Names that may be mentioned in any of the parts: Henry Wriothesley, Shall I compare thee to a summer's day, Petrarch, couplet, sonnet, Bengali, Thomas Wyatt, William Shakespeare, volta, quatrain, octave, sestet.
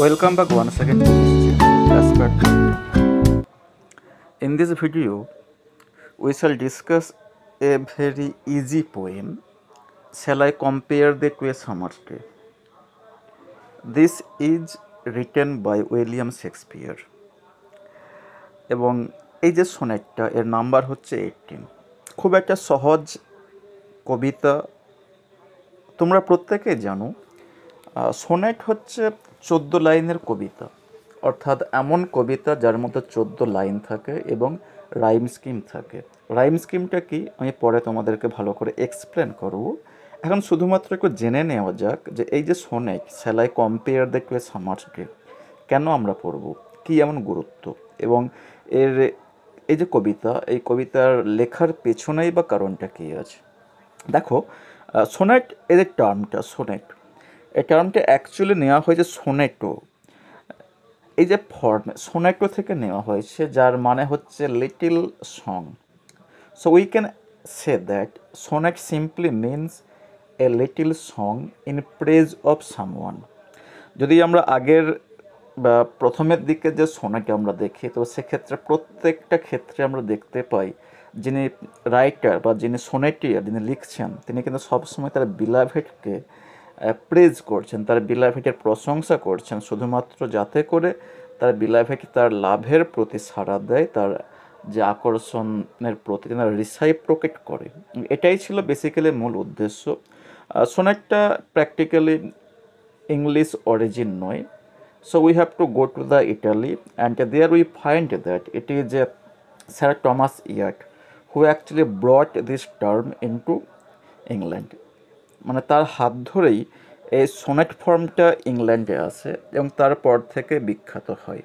Welcome back once again to this channel. In this video, we shall discuss a very easy poem, Shall I compare thee to a summer's day? This is written by William Shakespeare. এবং এই যে সোনেটটা এর number হচ্ছে 18. খুব একটা সহজ কবিতা, তোমরা প্রত্যেকে জানো। সোনেট হচ্ছে 14 লাইনের কবিতা, অর্থাৎ এমন কবিতা যার মধ্যে 14 লাইন থাকে এবং রাইম স্কিম থাকে। রাইম স্কিমটা কি আমি পরে তোমাদেরকে ভালো করে এক্সপ্লেন করব। এখন শুধুমাত্র একটু জেনে নেওয়া যাক যে এই যে sonnet Shall I compare thee to a summer's day কেন আমরা পড়ব, কি এমন গুরুত্ব এবং এর এই যে কবিতা, এই কবিতার লেখার পেছনেই বা কারণটা কি আছে। দেখো সোনেট এই যে টার্মটা সোনেট, এই টার্মটা অ্যাকচুয়ালি নেওয়া হয়েছে সোনেটো, এই যে ফর্ম সোনেটো থেকে নেওয়া হয়েছে, যার মানে হচ্ছে little song. So we can say that sonnet simply means a little song in praise of someone. যদি আমরা আগের বা প্রথমের দিকে যে সোনেট আমরা দেখি, তো সেক্ষেত্রে প্রত্যেকটা ক্ষেত্রে আমরা দেখতে পাই যিনি রাইটার বা যিনি সোনেটিয়ার যিনি লিখছেন তিনি কিন্তু সবসময় তার বিলাভেটকে প্রেজ করছেন, তার বিলাভেটের প্রশংসা করছেন, শুধুমাত্র যাতে করে তার বিলাভেট তার লাভের প্রতি সাড়া দেয়, তার যে আকর্ষণের প্রতি তার রিসাইপ্রোকেট করে। এটাই ছিল বেসিক্যালি মূল উদ্দেশ্য। সোনেটটা প্র্যাকটিক্যালি ইংলিশ অরিজিন নয়। So we have to go to the Italy, and there we find that it is Sir Thomas Wyatt who actually brought this term into England. মানে তার হাত ধরেই এই সোনেট ফর্মটা ইংল্যান্ডে আসে এবং তারপর থেকে বিখ্যাত হয়।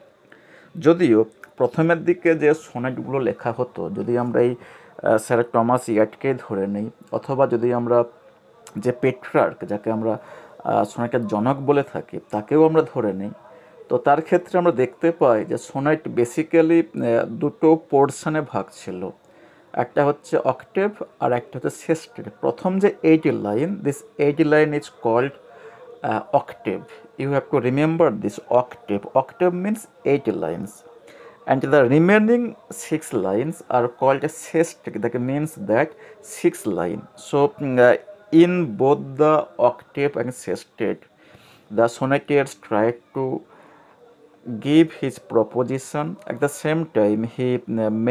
যদিও প্রথমের দিকে যে সোনেটগুলো লেখা হতো, যদি আমরা এই Sir Thomas Wyattকে ধরে নিই, অথবা যদি আমরা যে পেট্রার্ক যাকে আমরা সোনেটের জনক বলে থাকি তাকেও আমরা ধরে নিই, তো তার ক্ষেত্রে আমরা দেখতে পাই যে সোনেট বেসিক্যালি দুটো পোর্শনে ভাগ ছিল। একটা হচ্ছে অক্টেভ আর একটা হচ্ছে সেস্টেভ। প্রথম যে 8 line, this 8 line is called octave. You have to remember this octave. Octave means 8 lines, and the remaining 6 lines are called sestet, that means that 6 line. So in both the octave and sestet the sonneteers tried to give his proposition, at the same time he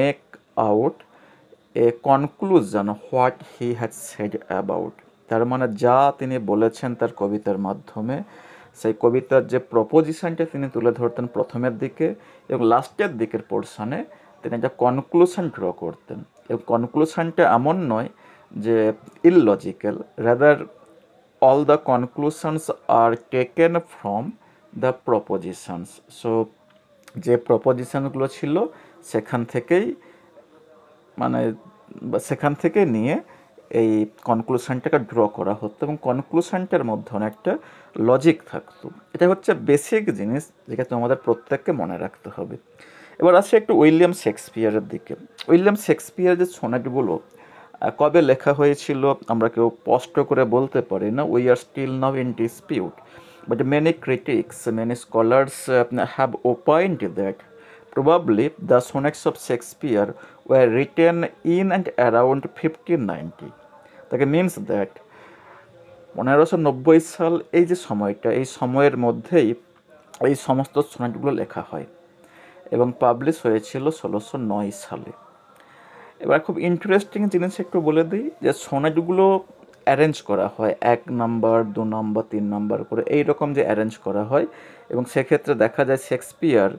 make out a conclusion what he had said about, tar mane ja tini bolechen tar kobitar madhyome sei kobitar je proposition ta tini tule dhorten prothomer dike ebong laster diker portion e tini ekta conclusion draw korten, ebong conclusion ta emon noy যে illogical, rather all the conclusions are taken from the propositions. So যে প্রপোজিশনগুলো ছিল সেখান থেকে নিয়ে এই কনক্লুশনটাকে draw করা হতো এবং কনক্লুশনটার মধ্যে অনেকটা লজিক থাকতো। এটা হচ্ছে বেসিক জিনিস যেটা তোমাদের প্রত্যেককে মনে রাখতে হবে। এবার আসি একটু উইলিয়াম শেক্সপিয়ারের দিকে। উইলিয়াম শেক্সপিয়ার যে সোনেটগুলো কবে লেখা হয়েছিল আমরা কেউ স্পষ্ট করে বলতে পারি না। We are still now in dispute, but many critics many scholars have opined that probably the sonnets of Shakespeare were written in and around 1590, that means that 1590 সাল এই যে সময়টা, এই সময়ের মধ্যেই এই সমস্ত সোনেটগুলো লেখা হয় এবং পাবলিশ হয়েছিল 1609 সালে। এবার খুব ইন্টারেস্টিং জিনিস একটু বলে দিই যে সোনেটগুলো অ্যারেঞ্জ করা হয় 1 নম্বর 2 নম্বর 3 নম্বর করে, এই রকম যে অ্যারেঞ্জ করা হয়, এবং সেক্ষেত্রে দেখা যায় শেক্সপিয়ার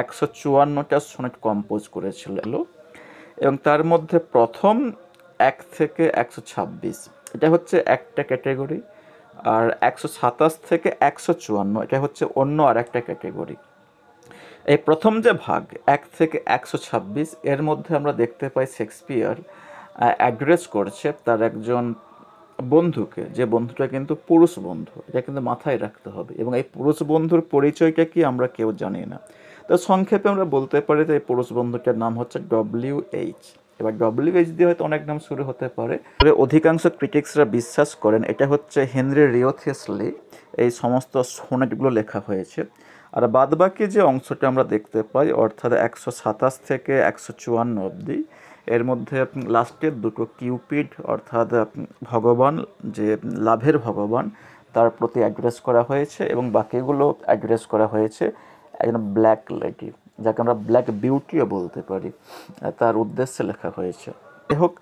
154টা সোনেট কম্পোজ করেছিল এবং তার মধ্যে প্রথম 1 থেকে 126 এটা হচ্ছে একটা ক্যাটাগরি, আর 127 থেকে 154 এটা হচ্ছে অন্য আর একটা ক্যাটাগরি। এই প্রথম যে ভাগ 1 থেকে 126 এর মধ্যে আমরা দেখতে পাই শেক্সপিয়ার অ্যাড্রেস করছে তার একজন বন্ধুকে, যে বন্ধুটা কিন্তু পুরুষ বন্ধু, এটা কিন্তু মাথায় রাখতে হবে, এবং এই পুরুষ বন্ধুর পরিচয়টা কি আমরা কেউ জানি না। তো সংক্ষেপে আমরা বলতে পারি যে এই পুরুষ বন্ধুটার নাম হচ্ছে WH। এবার ডব্লিউ এইচ দিয়ে হয়তো অনেক নাম শুরু হতে পারে। তবে অধিকাংশ ক্রিটিক্সরা বিশ্বাস করেন এটা হচ্ছে হেনরি রিওথেসলি এই সমস্ত সোনেটগুলো লেখা হয়েছে। আর বাদবাকি যে অংশটা আমরা দেখতে পাই অর্থাৎ 127 থেকে 154 অবধি, এর মধ্যে লাস্টের দুটো কিউপিড অর্থাৎ ভগবান, যে লাভের ভগবান, তার প্রতি অ্যাড্রেস করা হয়েছে এবং বাকিগুলো অ্যাড্রেস করা হয়েছে একজন ব্ল্যাক লেডি, যাকে আমরা ব্ল্যাক বিউটিও বলতে পারি, তার উদ্দেশ্যে লেখা হয়েছে। যাই হোক,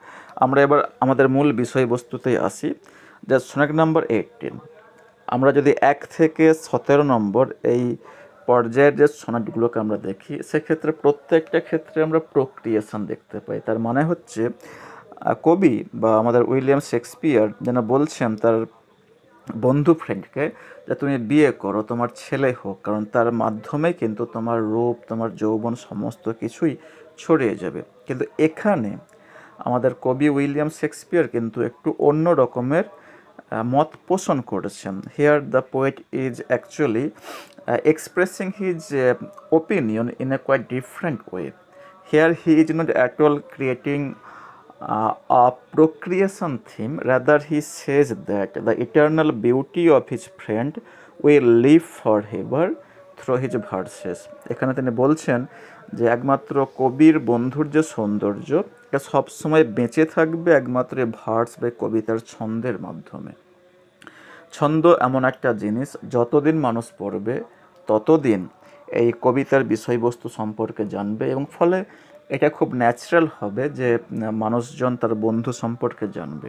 আমরা এবার আমাদের মূল বিষয়বস্তুতেই আসি, যা সোনেট নাম্বার 18। আমরা যদি 1 থেকে 17 নম্বর এই পর্যায়ের যে সোনেটগুলোকে আমরা দেখি, সেক্ষেত্রে প্রত্যেকটা ক্ষেত্রে আমরা প্রোক্রিয়েশন দেখতে পাই। তার মানে হচ্ছে কবি বা আমাদের উইলিয়াম শেক্সপিয়ার যেন বলছেন তার বন্ধু ফ্রেন্ডকে যে তুমি বিয়ে করো, তোমার ছেলে হোক, কারণ তার মাধ্যমে কিন্তু তোমার রূপ, তোমার যৌবন সমস্ত কিছুই ছড়িয়ে যাবে। কিন্তু এখানে আমাদের কবি উইলিয়াম শেক্সপিয়ার কিন্তু একটু অন্য রকমের মত পোষণ করেছেন। Here the poet is actually expressing his opinion in a quite different way. Here he is not at all creating a procreation theme, rather he says that the eternal beauty of his friend will live forever through his verses. এখানে তিনি বলছেন যে একমাত্র কবির বন্ধুর যে সৌন্দর্য, এটা সবসময় বেঁচে থাকবে একমাত্র ভার্স বা কবিতার ছন্দের মাধ্যমে। ছন্দ এমন একটা জিনিস, যতদিন মানুষ পড়বে ততদিন এই কবিতার বিষয়বস্তু সম্পর্কে জানবে এবং ফলে এটা খুব ন্যাচারাল হবে যে মানুষজন তার বন্ধু সম্পর্কে জানবে।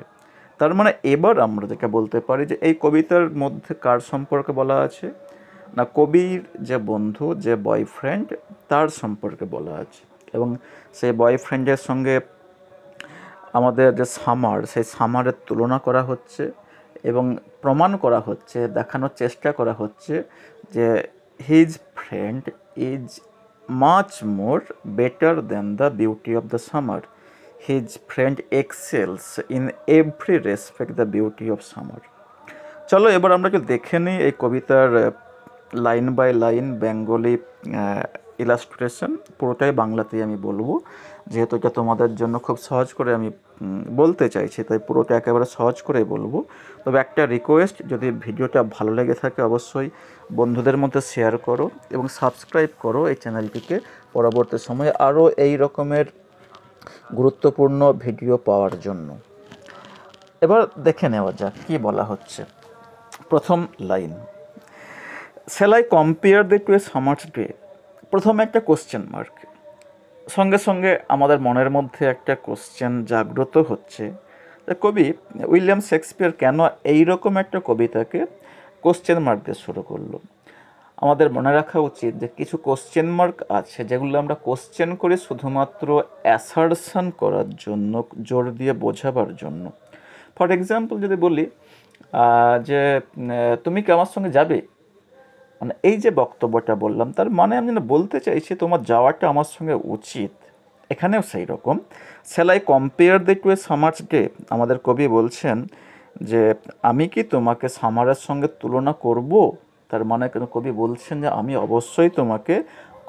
তার মানে এবার আমরা যেটা বলতে পারি যে এই কবিতার মধ্যে কার সম্পর্কে বলা আছে, না কবির যে বন্ধু, যে বয়ফ্রেন্ড, তার সম্পর্কে বলা আছে। এবং সেই বয়ফ্রেন্ডের সঙ্গে আমাদের যে সামার, সেই সামারের তুলনা করা হচ্ছে এবং প্রমাণ করা হচ্ছে, দেখানোর চেষ্টা করা হচ্ছে যে his friend is much more better than the beauty of the summer. His friend excels in every respect the beauty of summer. চলো এবার আমরা একটু দেখে নিই এই কবিতার line by line Bengali illustration. পুরোটাই বাংলাতেই আমি বলবো, যেহেতু এটা তোমাদের জন্য খুব সহজ করে আমি বলতে চাইছি, তাই পুরোটা একেবারে সহজ করে বলবো। তবে একটা রিকোয়েস্ট, যদি ভিডিওটা ভালো লেগে থাকে অবশ্যই বন্ধুদের মধ্যে শেয়ার করো এবং সাবস্ক্রাইব করো এই চ্যানেলটিকে, পরবর্তী সময়ে আরও এই রকমের গুরুত্বপূর্ণ ভিডিও পাওয়ার জন্য। এবার দেখে নেওয়া যাক কী বলা হচ্ছে। প্রথম line, Shall I compare thee to a summer's day? প্রথমে একটা কোশ্চেন মার্ক, সঙ্গে সঙ্গে আমাদের মনের মধ্যে একটা কোশ্চেন জাগ্রত হচ্ছে। কবি উইলিয়াম শেক্সপিয়ার কেন এই রকম একটা কবিতাকে কোশ্চেন মার্ক দিয়ে শুরু করলো? আমাদের মনে রাখা উচিত যে কিছু কোশ্চেন মার্ক আছে যেগুলো আমরা কোশ্চেন করে শুধুমাত্র অ্যাসার্শন করার জন্য, জোর দিয়ে বোঝাবার জন্য। ফর এক্সাম্পল যদি বলি যে তুমি কি আমার সঙ্গে যাবে, মানে এই যে বক্তব্যটা বললাম, তার মানে আমি যেন বলতে চাইছি তোমার যাওয়াটা আমার সঙ্গে উচিত। এখানেও সেই রকম, Shall I compare thee to a summer's day? আমাদের কবি বলছেন যে আমি কি তোমাকে সামারের সঙ্গে তুলনা করব? তার মানে কবি বলছেন যে আমি অবশ্যই তোমাকে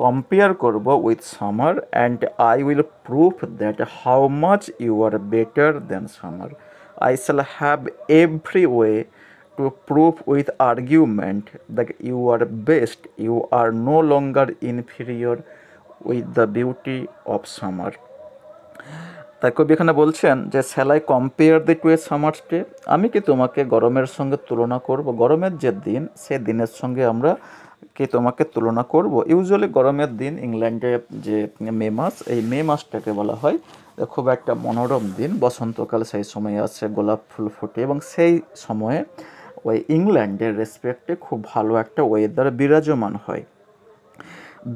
কম্পেয়ার করব with summer, and I will prove that how much you are better than summer. I shall have every way to prove with argument that you are best, you are no longer inferior with the beauty of summer. তাই কবি এখানে বলছেন যে Shall I compare thee to a summer's day? আমি কি তোমাকে গরমের সঙ্গে তুলনা করব? গরমের যে দিন, সে দিনের সঙ্গে আমরা কি তোমাকে তুলনা করব? ইউজুয়ালি গরমের দিন, ইংল্যান্ডে যে মে মাস, এই মে মাসটাকে বলা হয় খুব একটা মনোরম দিন, বসন্তকাল সেই সময়ে আসে, গোলাপ ফুল ফোটে এবং সেই সময়ে ওই ইংল্যান্ডের রেসপেক্টে খুব ভালো একটা ওয়েদার বিরাজমান হয়।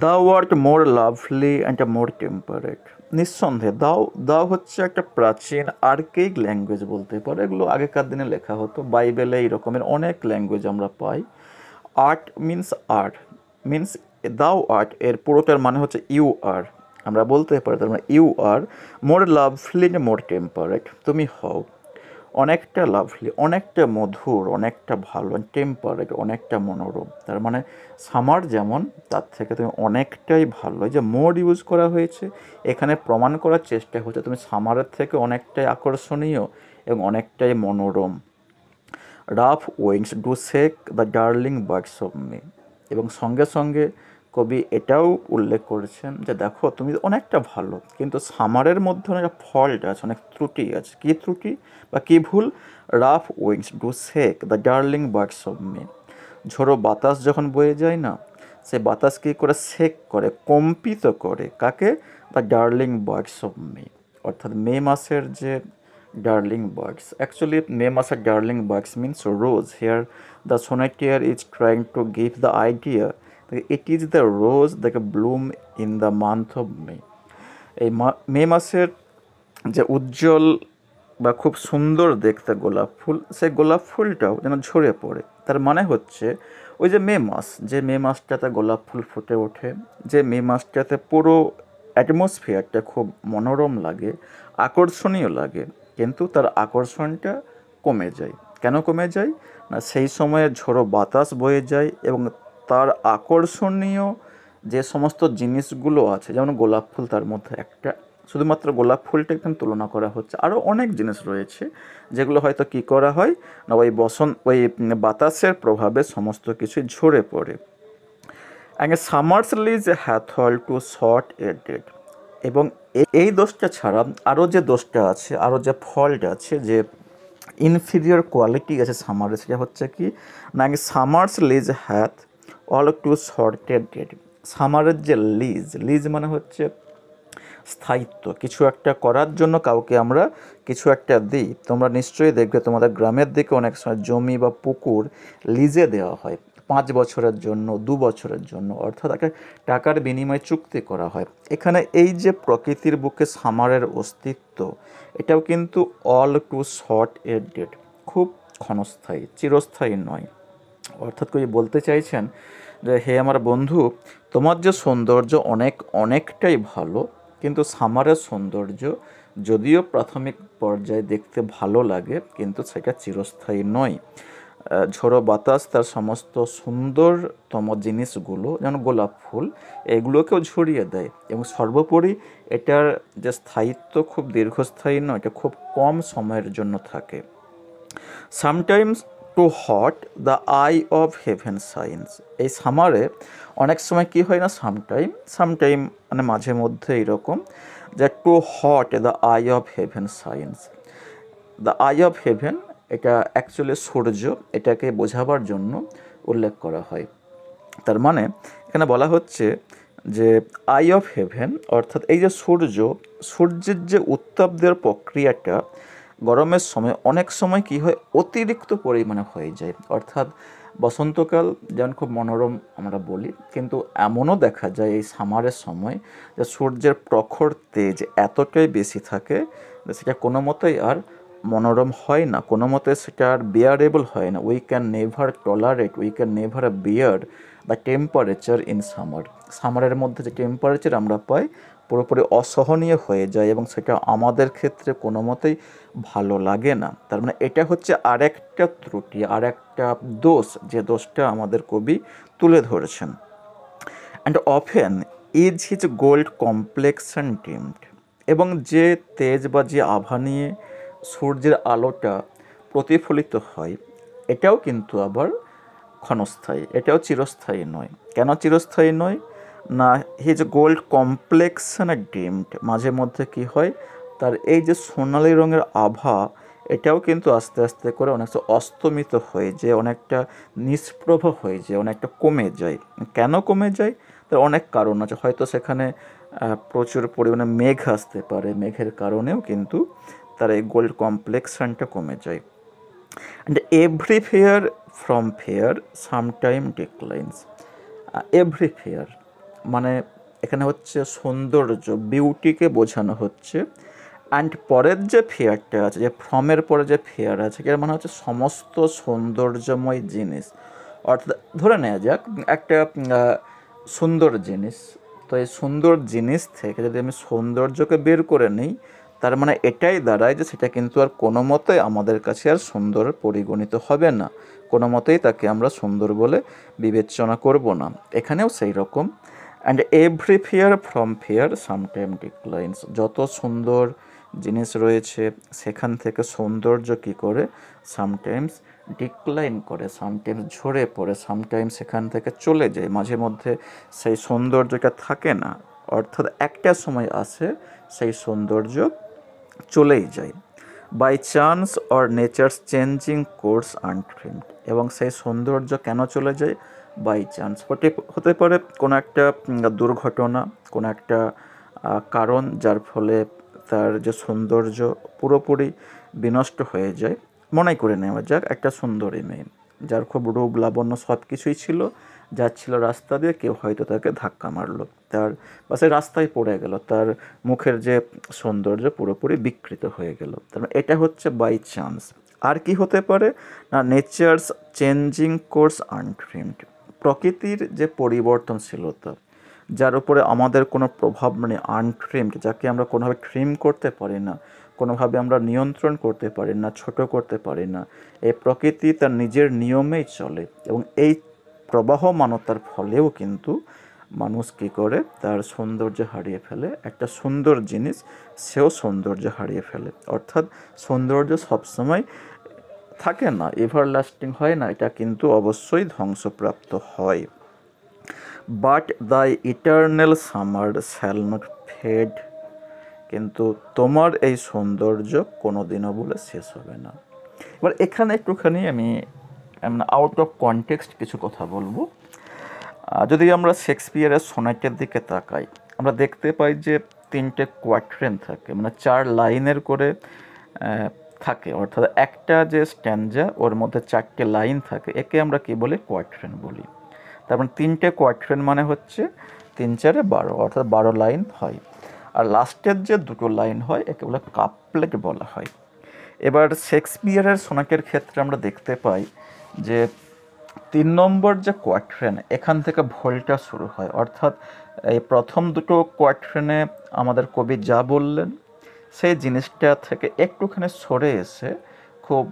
Thou art more lovely and more temperate. নিঃসন্দেহে দাও, দাও হচ্ছে একটা প্রাচীন আর্কেইক ল্যাঙ্গুয়েজ বলতে পারে, এগুলো আগেকার দিনে লেখা হতো। বাইবেলে এই রকমের অনেক ল্যাঙ্গুয়েজ আমরা পাই। আর্ট মিনস দাও আর্ট, এর পুরোটার মানে হচ্ছে ইউ আর, আমরা বলতে পারি তার মানে you are more lovely and more temperate, তুমি হও। অনেকটা লাভলি, অনেকটা মধুর, অনেকটা ভালো, টেম্পারেট, অনেকটা মনোরম। তার মানে সামার যেমন, তার থেকে তুমি অনেকটাই ভালো। এই যে মোড ইউজ করা হয়েছে, এখানে প্রমাণ করার চেষ্টা হচ্ছে তুমি সামারের থেকে অনেকটাই আকর্ষণীয় এবং অনেকটাই মনোরম। Rough winds do shake the darling birds of me. এবং সঙ্গে সঙ্গে কবি এটাও উল্লেখ করেছেন যে দেখো তুমি অনেকটা ভালো, কিন্তু সামারের মধ্যে একটা ফল্ট আছে, অনেক ত্রুটি আছে। কী ত্রুটি বা কী ভুল? Rough winds do shake the darling birds of me. ঝোড়ো বাতাস যখন বয়ে যায় না, সে বাতাস কী করে? শেক করে, কম্পিত করে। কাকে? The darling birds of me, অর্থাৎ মে মাসের যে ডার্লিং বার্ডস। অ্যাকচুয়ালি মে মাসের darling birds means rose. Here the sonneteer is trying to give the idea it is the rose that bloom in the month of May. এই May মাসের যে উজ্জ্বল বা খুব সুন্দর দেখতে গোলাপ ফুল, সেই গোলাপ ফুলটাও যেন ঝরে পড়ে। তার মানে হচ্ছে ওই যে মে মাস, যে মে মাসটাতে গোলাপ ফুল ফুটে ওঠে, যে মে মাসটাতে পুরো অ্যাটমসফিয়ারটা খুব মনোরম লাগে, আকর্ষণীয় লাগে, কিন্তু তার আকর্ষণটা কমে যায়। কেন কমে যায়? না সেই সময়ে ঝোড়ো বাতাস বয়ে যায় এবং তার আকর্ষণীয় যে সমস্ত জিনিসগুলো আছে, যেমন গোলাপ ফুল তার মধ্যে একটা, শুধুমাত্র গোলাপ ফুলটা এখানে তুলনা করা হচ্ছে। আরও অনেক জিনিস রয়েছে যেগুলো হয়তো কী করা হয় না, ওই ওই বাতাসের প্রভাবে সমস্ত কিছু ঝরে পড়ে। And summer's lease hath all too short a date. এবং এই দোষটা ছাড়া আরও যে দোষটা আছে, আরও যে ফল্ট আছে, যে ইনফিরিয়র কোয়ালিটি আছে সামারে, সেটা হচ্ছে কি না, summer's lease hath all too shorted date. সামারের যে লিজ, লিজ মানে হচ্ছে স্থায়িত্ব। কিছু একটা করার জন্য কাউকে আমরা কিছু একটা দিই। তোমরা নিশ্চয়ই দেখবে তোমাদের গ্রামের দিকে অনেক সময় জমি বা পুকুর লিজে দেওয়া হয় 5 বছরের জন্য, 2 বছরের জন্য, অর্থাৎ একটা টাকার বিনিময়ে চুক্তি করা হয়। এখানে এই যে প্রকৃতির বুকে সামারের অস্তিত্ব, এটাও কিন্তু অল টু শর্টেড ডেট, খুব ক্ষণস্থায়ী, চিরস্থায়ী নয়। অর্থাৎ কবি বলতে চাইছেন যে হে আমার বন্ধু, তোমার যে সৌন্দর্য অনেকটাই ভালো, কিন্তু সামারের সৌন্দর্য যদিও প্রাথমিক পর্যায়ে দেখতে ভালো লাগে, কিন্তু সেটা চিরস্থায়ী নয়। ঝোড়ো বাতাস তার সমস্ত সুন্দরতম জিনিসগুলো, যেমন গোলাপ ফুল, এগুলোকেও ঝরিয়ে দেয়। এবং সর্বোপরি এটার যে স্থায়িত্ব খুব দীর্ঘস্থায়ী নয়, এটা খুব কম সময়ের জন্য থাকে। Sometimes too hot the eye of heaven shines. এই সামারে অনেক সময় কী হয় না, সামটাইম মানে মাঝে মধ্যে এরকম যে too hot the eye of heaven shines. The eye of heaven এটা অ্যাকচুয়ালি সূর্য, এটাকে বোঝাবার জন্য উল্লেখ করা হয়। তার মানে এখানে বলা হচ্ছে যে আই অফ হেভেন, অর্থাৎ এই যে সূর্যের যে উত্তাপ দেওয়ার প্রক্রিয়াটা গরমের সময় অনেক সময় কি হয়, অতিরিক্ত পরিমাণে হয়ে যায়। অর্থাৎ বসন্তকাল যেমন খুব মনোরম আমরা বলি, কিন্তু এমনও দেখা যায় এই সামারের সময় যে সূর্যের প্রখর তেজ এতটাই বেশি থাকে যে সেটা কোনো মতেই আর মনোরম হয় না, কোনো মতে সেটা আর বিয়ারেবল হয় না। We can never bear the temperature in summer. সামারের মধ্যে যে টেম্পারেচার আমরা পাই পুরোপুরি অসহনীয় হয়ে যায়, এবং সেটা আমাদের ক্ষেত্রে কোনো মতেই ভালো লাগে না। তার মানে এটা হচ্ছে আরেকটা ত্রুটি, আরেকটা দোষ, যে দোষটা আমাদের কবি তুলে ধরেছেন। And often is his gold complexion dimmed. এবং যে তেজ বা যে আভা নিয়ে সূর্যের আলোটা প্রতিফলিত হয়, এটাও কিন্তু আবার ক্ষণস্থায়ী, এটাও চিরস্থায়ী নয়। কেন চিরস্থায়ী নয়? না হিজ গোল্ড কমপ্লেক্সন ডিমড, মাঝে মধ্যে কি হয় তার এই যে সোনালি রঙের আভা, এটাও কিন্তু আস্তে আস্তে করে অনেকটা অস্তমিত হয়ে যায়, অনেকটা নিষ্প্রভ হয়ে যায়, অনেকটা কমে যায়। কেন কমে যায়? তার অনেক কারণ আছে। হয়তো সেখানে প্রচুর পরিমাণে মেঘ আসতে পারে, মেঘের কারণেও কিন্তু তার এই গোল্ড কমপ্লেক্সনটা কমে যায়। And every fair from fair sometime declines. Every fair মানে এখানে হচ্ছে সৌন্দর্য, বিউটিকে বোঝানো হচ্ছে। অ্যান্ড পরের যে ফেয়ারটা আছে, যে ফ্রমের পরে যে ফেয়ার আছে, এর মানে হচ্ছে সমস্ত সৌন্দর্যময় জিনিস। অর্থাৎ ধরে নেওয়া যাক একটা সুন্দর জিনিস, তো এই সুন্দর জিনিস থেকে যদি আমি সৌন্দর্যকে বের করে নিই, তার মানে এটাই দাঁড়ায় যে সেটা কিন্তু আর কোনো মতেই আমাদের কাছে আর সুন্দর পরিগণিত হবে না, কোনো মতেই তাকে আমরা সুন্দর বলে বিবেচনা করব না। এখানেও সেই রকম। And every fear from fear sometime declines, যত সুন্দর জিনিস রয়েছে সেখান থেকে সৌন্দর্য কী করে সামটাইমস ডিক্লাইন করে, সামটাইমস ঝরে পড়ে, সামটাইমস সেখান থেকে চলে যায়, মাঝে মধ্যে সেই সৌন্দর্যটা থাকে না, অর্থাৎ একটা সময় আসে সেই সৌন্দর্য চলেই যায়। By chance or nature's changing course untrimmed, এবং সেই সৌন্দর্য কেন চলে যায়? বাই চান্স, হতে পারে কোনো একটা দুর্ঘটনা, কোনো একটা কারণ যার ফলে তার যে সৌন্দর্য পুরোপুরি বিনষ্ট হয়ে যায়। মনে করে নেওয়া যাক একটা সুন্দরী মেয়ে, যার খুব রূপ লাবণ্য সব কিছুই ছিল, যাচ্ছিল রাস্তা দিয়ে, কেউ হয়তো তাকে ধাক্কা মারলো, তার পাশে রাস্তায় পড়ে গেল, তার মুখের যে সৌন্দর্য পুরোপুরি বিকৃত হয়ে গেল। তার এটা হচ্ছে বাই চান্স। আর কি হতে পারে না, নেচারস চেঞ্জিং কোর্স আনট্রিমড, প্রকৃতির যে পরিবর্তনশীলতা যার উপরে আমাদের কোনো প্রভাব নেই, আনট্রিমড যাকে আমরা কোনোভাবে ট্রিম করতে পারি না, কোনোভাবে আমরা নিয়ন্ত্রণ করতে পারি না, ছোট করতে পারি না, এই প্রকৃতি তার নিজের নিয়মেই চলে, এবং এই প্রবাহমানতার ফলেও কিন্তু মানুষ কী করে তার সৌন্দর্য হারিয়ে ফেলে, একটা সুন্দর জিনিস সেও সৌন্দর্য হারিয়ে ফেলে। অর্থাৎ সৌন্দর্য সবসময় থাকে না, এভারলাস্টিং হয় না, এটা কিন্তু অবশ্যই ধ্বংসপ্রাপ্ত হয়। But the eternal summer shall not fade, কিন্তু তোমার এই সৌন্দর্য কোনোদিনও বলে শেষ হবে না। এবার এখানে একটুখানি আমি আউট অফ কনটেক্সট কিছু কথা বলবো। যদি আমরা শেক্সপিয়ারের সোনেটের দিকে তাকাই, আমরা দেখতে পাই যে 3টে কোয়াট্রেন থাকে, মানে 4 লাইনের করে থাকে, অর্থাৎ একটা যে স্ট্যান্ডা ওর মধ্যে 4টে লাইন থাকে, একে আমরা কি বলি? কোয়াট্রেন বলি। তারপর 3টে কোয়াট্রেন মানে হচ্ছে 3-4-12, অর্থাৎ 12 লাইন হয়, আর লাস্টের যে 2টো লাইন হয় একে বলে কাপলেট বলা হয়। এবার শেক্সপিয়ারের সোনেটের ক্ষেত্রে আমরা দেখতে পাই যে 3 নম্বর যে কোয়াট্রেন, এখান থেকে ভোল্টা শুরু হয়, অর্থাৎ এই প্রথম 2টো কোয়াট্রেনে আমাদের কবি যা বললেন সেই জিনিসটা থেকে একটুখানি সরে এসে খুব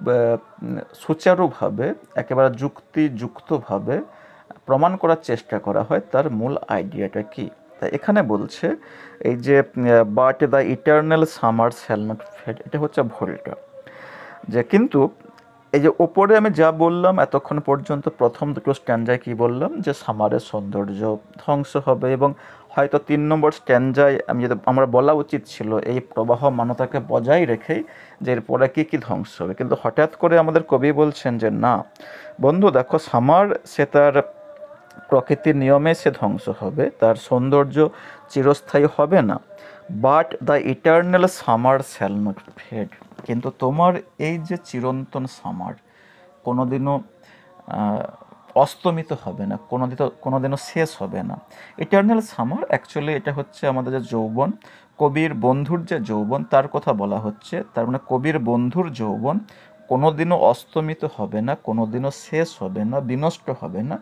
সুচারুভাবে একেবারে যুক্তিযুক্তভাবে প্রমাণ করার চেষ্টা করা হয় তার মূল আইডিয়াটা কী। তাই এখানে বলছে এই যে but the eternal summer shall not fade, এটা হচ্ছে ভোল্টা, যে কিন্তু এই যে ওপরে আমি যা বললাম এতক্ষণ পর্যন্ত প্রথম 2টো স্ট্যান্ডায় কী বললাম, যে সামারের সৌন্দর্য ধ্বংস হবে, এবং হয়তো 3 নম্বর স্ট্যান্ডায় আমি যেটা আমার বলা উচিত ছিল এই প্রবাহ মানতাকে বজায় রেখেই যে এরপরে কী কী ধ্বংস হবে, কিন্তু হঠাৎ করে আমাদের কবি বলছেন যে না বন্ধু, দেখো সামার সে তার প্রকৃতির নিয়মে সে ধ্বংস হবে, তার সৌন্দর্য চিরস্থায়ী হবে না। But the eternal summer shall not fade, কিন্তু তোমার এই যে চিরন্তন সামার কোনোদিনও অস্তমিত হবে না, কোনোদিনও শেষ হবে না। ইটারনাল সামার অ্যাকচুয়ালি এটা হচ্ছে আমাদের যে যৌবন, কবির বন্ধুর যে যৌবন তার কথা বলা হচ্ছে, তার মানে কবির বন্ধুর যৌবন কোনোদিনও অস্তমিত হবে না, কোনোদিনও শেষ হবে না, বিনষ্ট হবে না,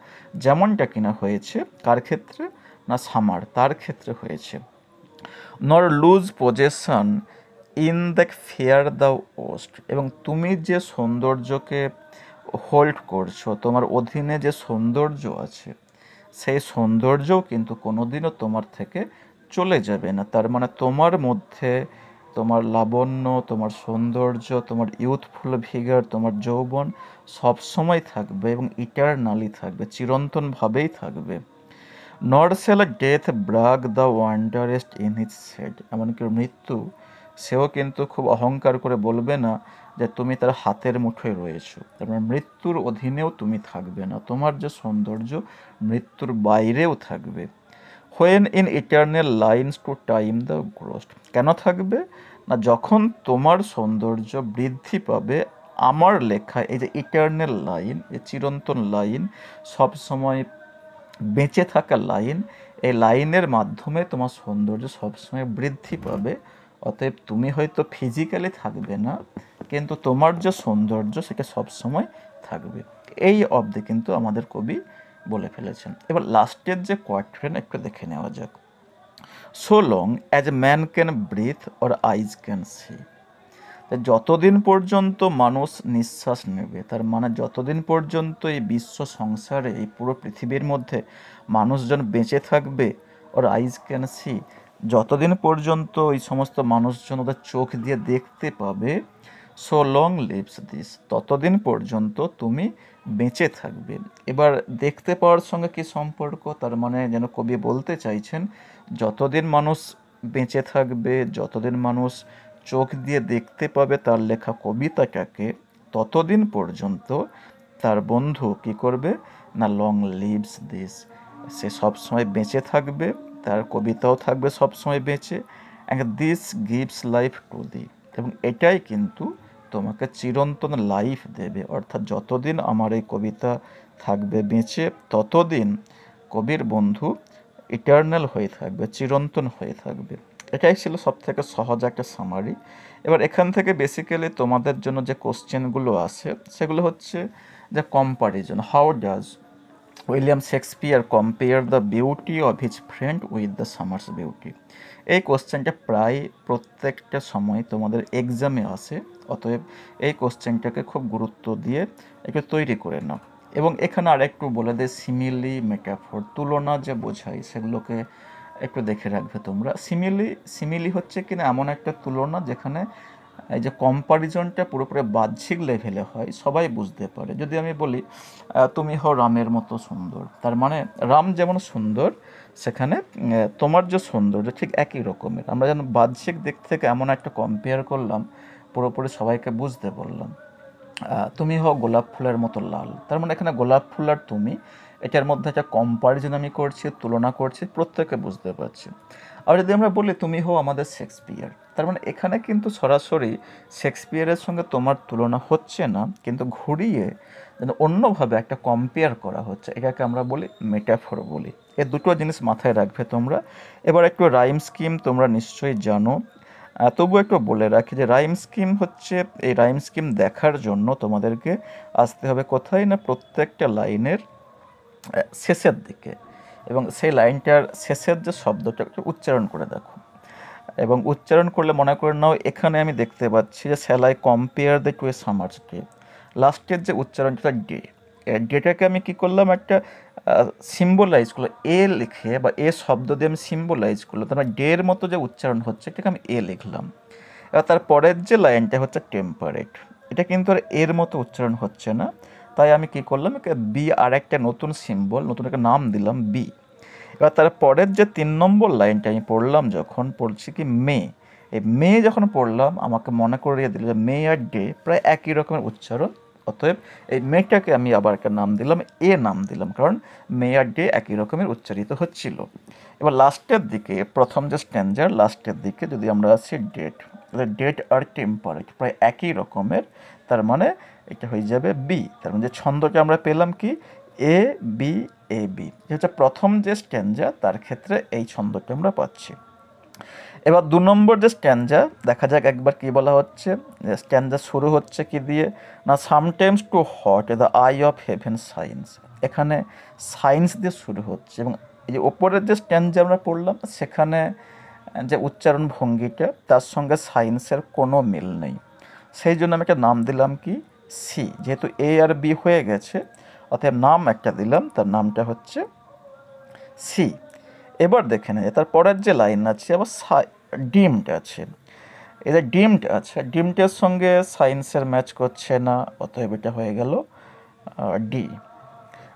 যেমনটা কিনা হয়েছে কার ক্ষেত্রে না সামার, তার ক্ষেত্রে হয়েছে। Nor lose possession in the fair the ow'st, এবং তুমি যে সৌন্দর্যকে হোল্ড করছো, তোমার অধীনে যে সৌন্দর্য আছে সেই সৌন্দর্যও কিন্তু কোনোদিনও তোমার থেকে চলে যাবে না। তার মানে তোমার মধ্যে তোমার লাবণ্য, তোমার সৌন্দর্য, তোমার ইউথফুল ভিগার, তোমার যৌবন সবসময় থাকবে এবং ইটারনালি থাকবে, চিরন্তনভাবেই থাকবে। Nor shall death brag the wanderest in his shade, এমনকি মৃত্যু সেও কিন্তু খুব অহংকার করে বলবে না যে তুমি তার হাতের মুঠোয় রয়েছো। তারপর মৃত্যুর অধীনেও তুমি থাকবে না, তোমার যে সৌন্দর্য মৃত্যুর বাইরেও থাকবে। When in eternal lines to time the grow'st, কেন থাকবে না, যখন তোমার সৌন্দর্য বৃদ্ধি পাবে আমার লেখা এই যে ইটারনাল লাইন, এই চিরন্তন লাইন, সবসময় বেঁচে থাকা লাইন, এই লাইনের মাধ্যমে তোমার সৌন্দর্য সবসময় বৃদ্ধি পাবে। অতএব তুমি হয়তো ফিজিক্যালি থাকবে না, কিন্তু তোমার যে সৌন্দর্য সেটা সবসময় থাকবে। এই অবধি কিন্তু আমাদের কবি বলে ফেলেছেন। এবার লাস্টের যে কোয়াট্রেন একটু দেখে নেওয়া যাক। so long as man can breathe or eyes can see. যতদিন পর্যন্ত মানুষ নিঃশ্বাস নেবে, তার মানে যতদিন পর্যন্ত এই বিশ্ব সংসারে এই পুরো পৃথিবীর মধ্যে মানুষজন বেঁচে থাকবে, ওর আইজ ক্যান সি, যতদিন পর্যন্ত এই সমস্ত মানুষজন ওদের চোখ দিয়ে দেখতে পাবে, সো লং লিভস দিস, ততদিন পর্যন্ত তুমি বেঁচে থাকবে। এবার দেখতে পাওয়ার সঙ্গে কি সম্পর্ক, তার মানে যেন কবি বলতে চাইছেন যতদিন মানুষ বেঁচে থাকবে, যতদিন মানুষ চোখ দিয়ে দেখতে পাবে তার লেখা কবিতাটাকে, ততদিন পর্যন্ত তার বন্ধু কী করবে না লং লিভস দিস, সে সবসময় বেঁচে থাকবে, তার কবিতাও থাকবে সবসময় বেঁচে। And this gives life to thee, এবং এটাই কিন্তু তোমাকে চিরন্তন লাইফ দেবে, অর্থাৎ যতদিন আমার এই কবিতা থাকবে বেঁচে ততদিন কবির বন্ধু ইটার্নাল হয়ে থাকবে, চিরন্তন হয়ে থাকবে। এটাই ছিল সবথেকে সহজ একটা সামারি। এবার এখান থেকে বেসিক্যালি তোমাদের জন্য যে কোশ্চেনগুলো আছে সেগুলো হচ্ছে যে comparison, how does William Shakespeare compare the beauty of his friend with the summer's beauty. এই কোশ্চেনটা প্রায় প্রত্যেকটা সময় তোমাদের এক্সামে আসে, অতএব এই কোশ্চেনটাকে খুব গুরুত্ব দিয়ে একটু তৈরি করে নাও। এবং এখানে আর একটু বলে দেয় সিমিলি, মেটাফর, তুলনা যে বোঝায় সেগুলোকে একটু দেখে রাখবে তোমরা। সিমিলি হচ্ছে কিনা এমন একটা তুলনা যেখানে এই যে কম্পারিজনটা পুরোপুরি বাহ্যিক লেভেলে হয়, সবাই বুঝতে পারে। যদি আমি বলি তুমি হও রামের মতো সুন্দর, তার মানে রাম যেমন সুন্দর সেখানে তোমার যে সৌন্দর্য ঠিক একই রকমের। আমরা যেন বাহ্যিক দিক থেকে এমন একটা কম্পেয়ার করলাম, পুরোপুরি সবাইকে বুঝতে পারলাম। তুমি হও গোলাপ ফুলের মতো লাল, তার মানে এখানে গোলাপ ফুল আর তুমি, এটার মধ্যে একটা কম্পারিজন আমি করছি, তুলনা করছি, প্রত্যেকে বুঝতে পারছি। আর যদি আমরা বলি তুমি হও আমাদের শেক্সপিয়ার, তার মানে এখানে কিন্তু সরাসরি শেক্সপিয়ারের সঙ্গে তোমার তুলনা হচ্ছে না, কিন্তু ঘুরিয়ে যেন অন্যভাবে একটা কম্পেয়ার করা হচ্ছে, এটাকে আমরা বলি মেটাফর বলি। এ দুটো জিনিস মাথায় রাখবে তোমরা। এবার একটু রাইম স্কিম তোমরা নিশ্চয়ই জানো, তবু একটু বলে রাখি যে রাইম স্কিম হচ্ছে, এই রাইম স্কিম দেখার জন্য তোমাদেরকে আসতে হবে কোথায় না প্রত্যেকটা লাইনের শেষের দিকে, এবং সেই লাইনটার শেষের যে শব্দটা একটু উচ্চারণ করে দেখো, এবং উচ্চারণ করলে মনে করে নাও এখানে আমি দেখতে পাচ্ছি যে shall I compare thee to a summer's day, লাস্টের যে উচ্চারণটা ডে, ডেটাকে আমি কী করলাম একটা সিম্বলাইজ করলাম এ লিখে, বা এ শব্দ দিয়ে আমি সিম্বলাইজ করলাম, তার মানে ডের মতো যে উচ্চারণ হচ্ছে এটাকে আমি এ লিখলাম। এবার তারপরের যে লাইনটা হচ্ছে টেম্পারেট, এটা কিন্তু আর এর মতো উচ্চারণ হচ্ছে না, তাই আমি কী করলাম বি আর একটা নতুন সিম্বল, নতুন একটা নাম দিলাম বি। এবার তারপরের যে 3 নম্বর লাইনটা আমি পড়লাম, যখন পড়ছি কি মে, এই মে যখন পড়লাম আমাকে মনে করিয়ে দিল যে মে আর ডে প্রায় একই রকমের উচ্চারণ, অতএব এই মেটাকে আমি আবার একটা নাম দিলাম এ নাম দিলাম, কারণ মে আর ডে একই রকমের উচ্চারিত হচ্ছিল। এবার লাস্টের দিকে প্রথম যে স্ট্যাঞ্জার লাস্টের দিকে যদি আমরা আসি ডেট, ডেট আর টেম্পারেট প্রায় একই রকমের, তার মানে এটা হয়ে যাবে বি, তার মানে যে ছন্দকে আমরা পেলাম কি এ বি এ বি, যেটা প্রথম যে স্ট্যাঞ্জা তার ক্ষেত্রে এই ছন্দটা আমরা পাচ্ছি। এবার 2 নম্বর যে স্ট্যাঞ্জা দেখা যাক একবার কি বলা হচ্ছে, স্ট্যাঞ্জা শুরু হচ্ছে কি দিয়ে না sometimes too hot the eye of heaven shines, এখানে সাইন্স দিয়ে শুরু হচ্ছে, এবং এই যে ওপরের যে স্ট্যাঞ্জা আমরা পড়লাম সেখানে যে উচ্চারণ ভঙ্গিটা তার সঙ্গে সাইন্সের কোনো মিল নেই, সেই জন্য আমি একটা নাম দিলাম কি সি, যেহেতু এ আর বি হয়ে গেছে অতএব নাম একটা দিলাম, তার নামটা হচ্ছে সি। এবার দেখে নেই তারপরের যে লাইন আছে আবার ডিমড আছে, এটা ডিমড আছে, ডিমটের সঙ্গে সাইন্সের ম্যাচ করছে না, অতএব এটা হয়ে গেল ডি।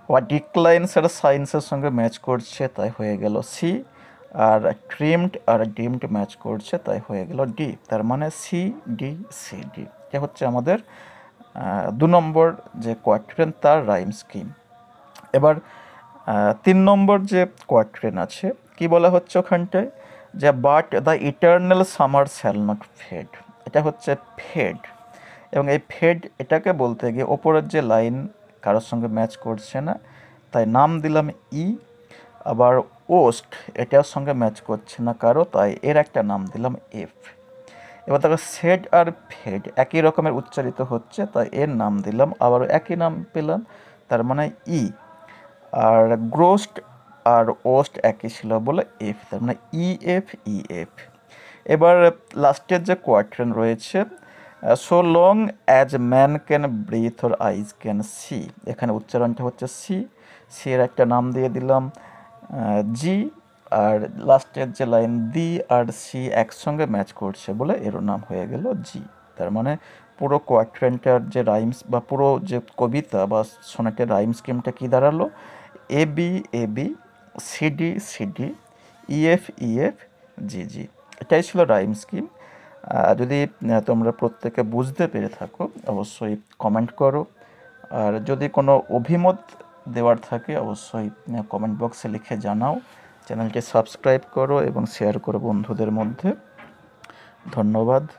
আবার ডিক্লাইন সেটা সাইন্সের সঙ্গে ম্যাচ করছে, তাই হয়ে গেল সি, আর ট্রিমড আর ডিমড ম্যাচ করছে, তাই হয়ে গেল ডি, তার মানে সি ডি সি ডি। এটা হচ্ছে আমাদের 2 নম্বর যে কোয়াট্রেন তার রাইম স্কিম। এবার 3 নম্বর যে কোয়াট্রেন আছে কি বলা হচ্ছে ওখানটায় যে but the eternal summer shall not fade, এটা হচ্ছে ফেড, এবং এই ফেড এটাকে বলতে গিয়ে ওপরের যে লাইন কারোর সঙ্গে ম্যাচ করছে না, তাই নাম দিলাম ই। আবার ওস্ট এটার সঙ্গে ম্যাচ করছে না কারো, তাই এর একটা নাম দিলাম এফ। এবার তাকে সেড আর ফেড একই রকমের উচ্চারিত হচ্ছে, তাই এর নাম দিলাম আবারও একই নাম পেলাম, তার মানে ই। আর গ্রোস্ট আর ওয়েস্ট একই ছিল বলে এফ, তার মানে ইএফ। এবার লাস্টের যে কোয়ার্ট্রেন রয়েছে, so long as man can breathe or eyes can see, এখানে উচ্চারণটা হচ্ছে সি, সি এর একটা নাম দিয়ে দিলাম জি, আর লাস্টের যে লাইন দি আর সি একসঙ্গে ম্যাচ করছে বলে এরও নাম হয়ে গেল জি। তার মানে পুরো কোয়ার্ট্রেন্টার যে রাইমস বা পুরো যে কবিতা বা সোনেটের রাইম স্কিমটা কী দাঁড়ালো, A B C D E F G G, এটাই ছিল রাইম স্কিম। যদি তোমরা প্রত্যেকে বুঝতে পেরে থাকো অবশ্যই কমেন্ট করো, আর যদি কোনো অভিমত দেওয়ার থাকে অবশ্যই কমেন্ট বক্সে লিখে জানাও। চ্যানেলটি সাবস্ক্রাইব করো এবং শেয়ার করো বন্ধুদের মধ্যে। ধন্যবাদ।